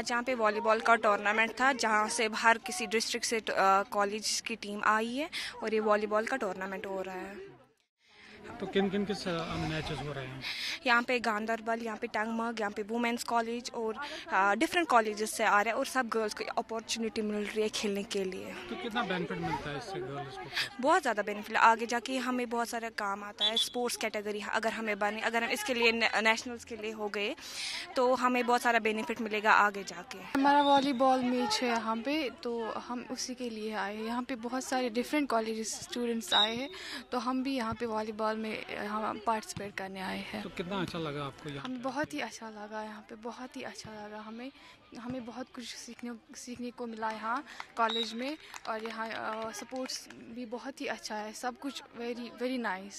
आज यहाँ पे वॉलीबॉल का टूर्नामेंट था, जहाँ से बाहर किसी डिस्ट्रिक्ट से कॉलेज की टीम आई है और ये वॉलीबॉल का टूर्नामेंट हो रहा है। तो किन किन के मैचेस हो रहे हैं? यहाँ पे गांधरबल, यहाँ पे टंगम, यहाँ पे वुमेन्स कॉलेज और डिफरेंट कॉलेजेस से आ रहे हैं और सब गर्ल्स को अपॉर्चुनिटी मिल रही है खेलने के लिए। तो कितना बेनिफिट मिलता है इससे गर्ल्स को? बहुत ज़्यादा बेनिफिट, आगे जाके हमें बहुत सारा काम आता है। स्पोर्ट्स कैटेगरी अगर हमें बने, अगर हम इसके लिए नेशनल्स के लिए हो गए तो हमें बहुत सारा बेनिफिट मिलेगा आगे जाके। हमारा वॉलीबॉल मैच है यहाँ पे, तो हम उसी के लिए आए। यहाँ पे बहुत सारे डिफरेंट कॉलेज स्टूडेंट्स आए हैं, तो हम भी यहाँ पे वॉलीबॉल में हम पार्टिसिपेट करने आए हैं। तो कितना अच्छा लगा आपको? हमें बहुत ही अच्छा लगा, यहाँ पे बहुत ही अच्छा लगा। हमें बहुत कुछ सीखने को मिला यहाँ कॉलेज में, और यहाँ स्पोर्ट्स भी बहुत ही अच्छा है, सब कुछ वेरी वेरी नाइस।